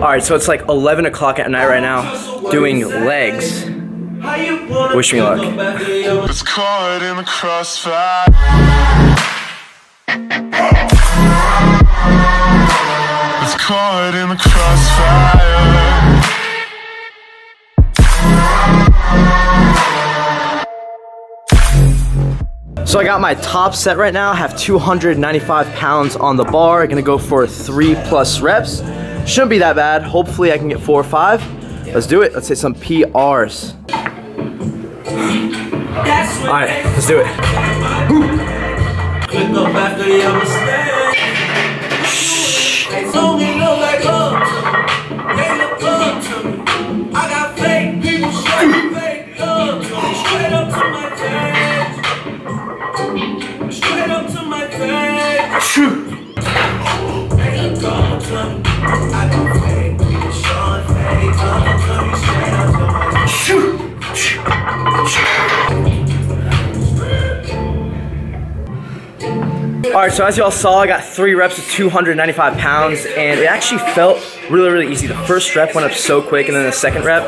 Alright, so it's like 11 o'clock at night right now, doing legs. Wish me luck. It's caught in the crossfire. It's caught in the crossfire. So I got my top set right now. I have 295 pounds on the bar. I'm gonna go for 3+ reps. Shouldn't be that bad. Hopefully I can get 4 or 5. Let's do it. Let's hit some PRs. All right, let's do it. Alright, so as y'all saw, I got 3 reps of 295 pounds, and it actually felt really easy. The first rep went up so quick, and then the second rep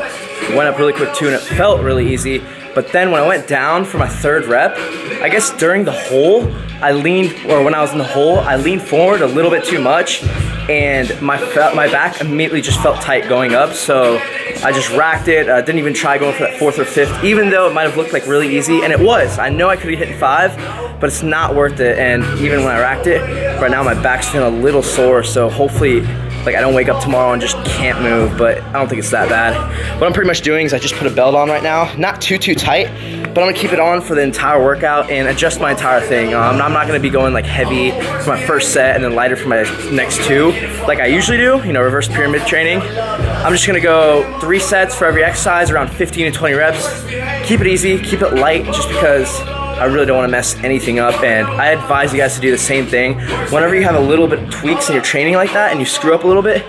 went up really quick too, and it felt really easy. But then when I went down for my 3rd rep, I guess during the hole, when I was in the hole, I leaned forward a little bit too much, and my back immediately just felt tight going up, so I just racked it. I didn't even try going for that 4th or 5th, even though it might have looked like really easy, and it was. I know I could have hit 5, but it's not worth it, and even when I racked it, right now my back's feeling a little sore, so hopefully I don't wake up tomorrow and just can't move, but I don't think it's that bad. What I'm pretty much doing is I just put a belt on right now, not too tight, but I'm gonna keep it on for the entire workout and adjust my entire thing. I'm not gonna be going like heavy for my 1st set and then lighter for my next 2, like I usually do, you know, reverse pyramid training. I'm just gonna go 3 sets for every exercise, around 15 to 20 reps. Keep it easy, keep it light, just because I really don't want to mess anything up, and I advise you guys to do the same thing. Whenever you have a little bit of tweaks in your training like that and you screw up a little bit,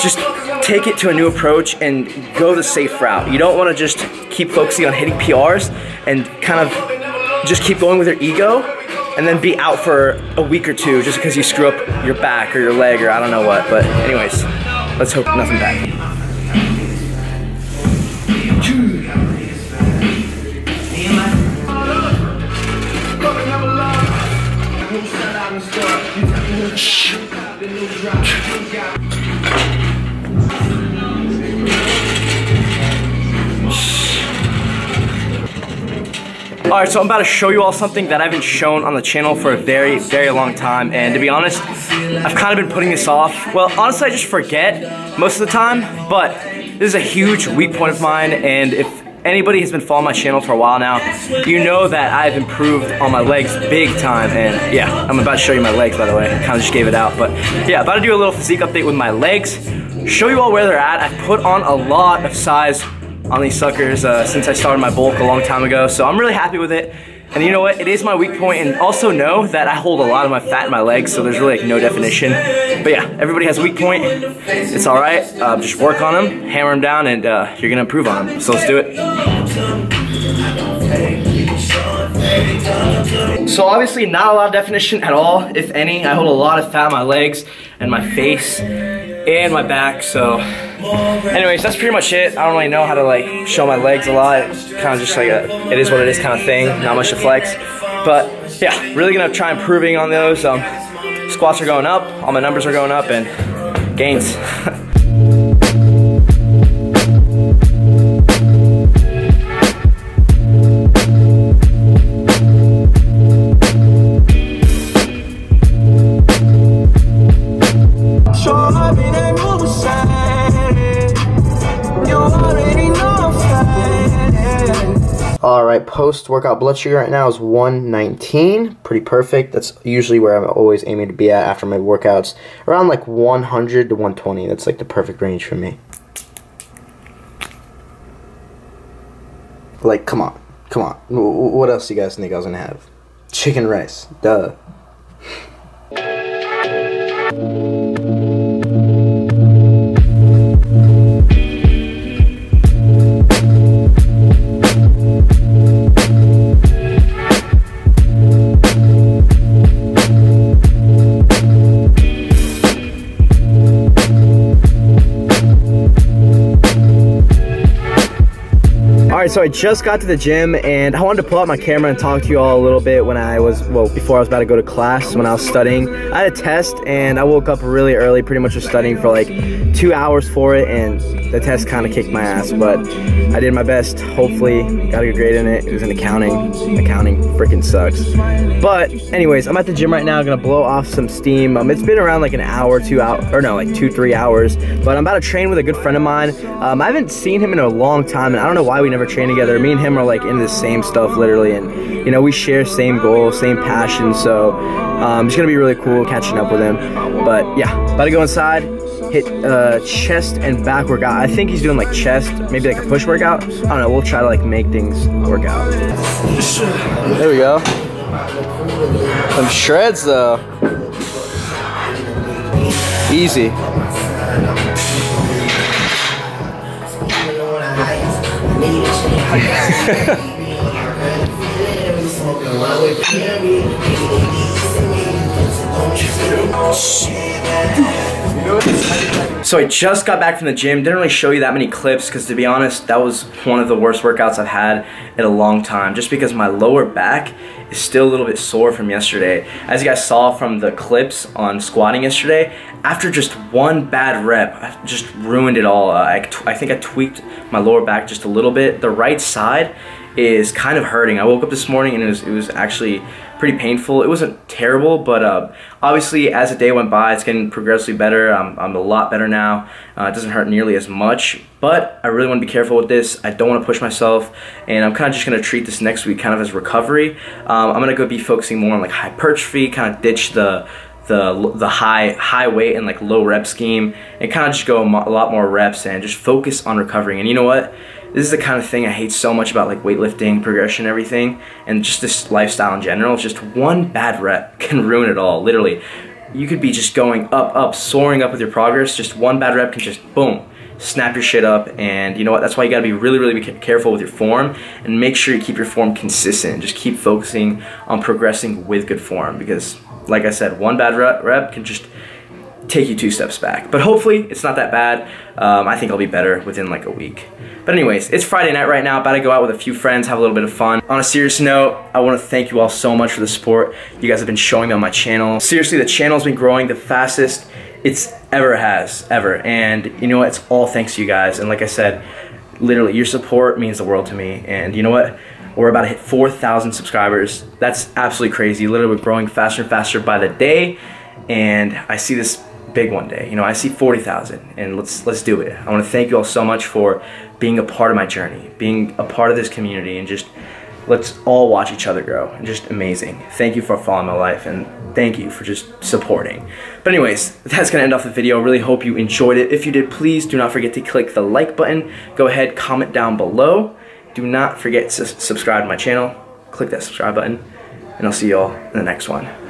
just take it to a new approach and go the safe route. You don't want to just keep focusing on hitting PRs and kind of just keep going with your ego and then be out for a week or 2 just because you screw up your back or your leg or I don't know what. But anyways, let's hope nothing bad. Alright, so I'm about to show you all something that I haven't shown on the channel for a very long time, and to be honest, I've kind of been putting this off. Well, honestly, I just forget most of the time, but this is a huge weak point of mine, and if anybody has been following my channel for a while now, you know that I've improved on my legs big time, and yeah, I'm about to show you my legs, by the way. I kind of just gave it out, but yeah, about to do a little physique update with my legs, show you all where they're at. I've put on a lot of size on these suckers since I started my bulk a long time ago, so I'm really happy with it. And you know what, it is my weak point, and also know that I hold a lot of my fat in my legs, so there's really like no definition. But yeah, everybody has a weak point, it's alright, just work on them, hammer them down, and you're gonna improve on them, so let's do it. So obviously not a lot of definition at all, if any. I hold a lot of fat in my legs, and my face, and my back, so anyways, that's pretty much it. I don't really know how to like show my legs a lot. It's kind of just like a it is what it is kind of thing, not much to flex. But yeah, really gonna try improving on those. Squats are going up, all my numbers are going up, and gains. Alright, post-workout blood sugar right now is 119, pretty perfect. That's usually where I'm always aiming to be at after my workouts, around like 100 to 120, that's like the perfect range for me. Like, come on, come on, what else do you guys think I was gonna have? Chicken rice, duh. Alright, so I just got to the gym and I wanted to pull out my camera and talk to you all a little bit when I was, well, before I was about to go to class, when I was studying. I had a test and I woke up really early, pretty much just studying for like 2 hours for it, and the test kind of kicked my ass, but I did my best. Hopefully, got a good grade in it. It was in accounting. Accounting freaking sucks. But anyways, I'm at the gym right now, gonna blow off some steam. It's been around like an hour, 2 hours, or no, like 3 hours, but I'm about to train with a good friend of mine. I haven't seen him in a long time, and I don't know why we never train together. Me and him are like into the same stuff literally, and you know, we share same goals, same passion, so it's gonna be really cool catching up with him. But yeah, about to go inside, hit chest and back workout. I think he's doing like chest, maybe like a push workout, I don't know, we'll try to like make things work out. There we go. Some shreds though. Easy. So I just got back from the gym. Didn't really show you that many clips because, to be honest, that was one of the worst workouts I've had in a long time, just because my lower back is still a little bit sore from yesterday. As you guys saw from the clips on squatting yesterday, after just one bad rep, I just ruined it all. I think I tweaked my lower back just a little bit. The right side is kind of hurting. I woke up this morning and it was actually pretty painful. It wasn't terrible, but obviously as the day went by, it's getting progressively better. I'm a lot better now. It doesn't hurt nearly as much, but I really want to be careful with this. I don't want to push myself, and I'm kind of just going to treat this next week kind of as recovery. I'm going to be focusing more on like hypertrophy, kind of ditch the high weight and like low rep scheme, and kind of just go a lot more reps and just focus on recovering. And you know what? This is the kind of thing I hate so much about like weightlifting, progression, everything, and just this lifestyle in general. It's just one bad rep can ruin it all, literally. You could be just going up, soaring up with your progress. Just one bad rep can just, boom, snap your shit up. And you know what? That's why you gotta be really, really careful with your form, and make sure you keep your form consistent. Just keep focusing on progressing with good form, because like I said, one bad rep can just take you 2 steps back. But hopefully it's not that bad. I think I'll be better within like a week. But anyways, it's Friday night right now, about to go out with a few friends, have a little bit of fun. On a serious note, I want to thank you all so much for the support you guys have been showing me on my channel. Seriously, the channel's been growing the fastest it's ever has, ever. And you know what, it's all thanks to you guys. And like I said, literally your support means the world to me. And you know what? We're about to hit 4,000 subscribers. That's absolutely crazy. Literally, we're growing faster and faster by the day. And I see this big one day. You know, I see 40,000, and let's do it. I want to thank you all so much for being a part of my journey, being a part of this community, and just let's all watch each other grow. And just amazing. Thank you for following my life, and thank you for just supporting. But anyways, that's gonna end off the video. I really hope you enjoyed it. If you did, please do not forget to click the like button. Go ahead, comment down below. Do not forget to subscribe to my channel. Click that subscribe button, and I'll see you all in the next one.